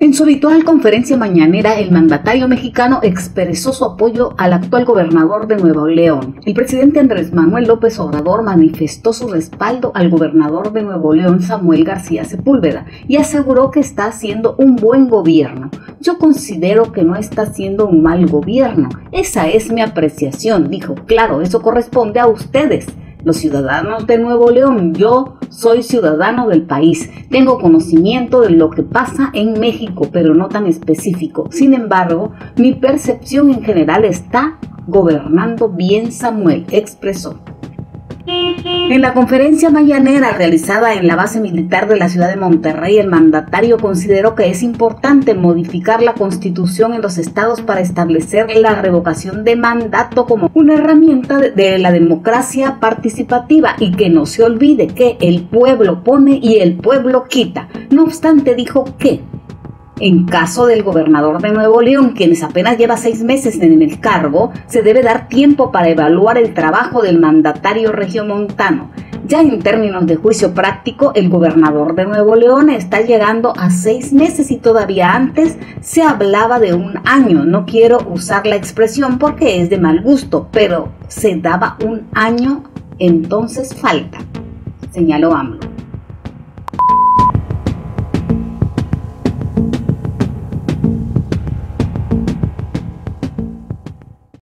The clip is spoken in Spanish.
En su habitual conferencia mañanera, el mandatario mexicano expresó su apoyo al actual gobernador de Nuevo León. El presidente Andrés Manuel López Obrador manifestó su respaldo al gobernador de Nuevo León, Samuel García Sepúlveda, y aseguró que está haciendo un buen gobierno. Yo considero que no está haciendo un mal gobierno. Esa es mi apreciación, dijo. Claro, eso corresponde a ustedes, los ciudadanos de Nuevo León. Yo soy ciudadano del país, tengo conocimiento de lo que pasa en México, pero no tan específico. Sin embargo, mi percepción en general está gobernando bien Samuel, expresó. En la conferencia mañanera realizada en la base militar de la ciudad de Monterrey, el mandatario consideró que es importante modificar la Constitución en los estados para establecer la revocación de mandato como una herramienta de la democracia participativa y que no se olvide que el pueblo pone y el pueblo quita. No obstante, dijo que en caso del gobernador de Nuevo León, quienes apenas lleva 6 meses en el cargo, se debe dar tiempo para evaluar el trabajo del mandatario regiomontano. Ya en términos de juicio práctico, el gobernador de Nuevo León está llegando a 6 meses y todavía antes se hablaba de un año. No quiero usar la expresión porque es de mal gusto, pero se daba un año, entonces falta, señaló AMLO.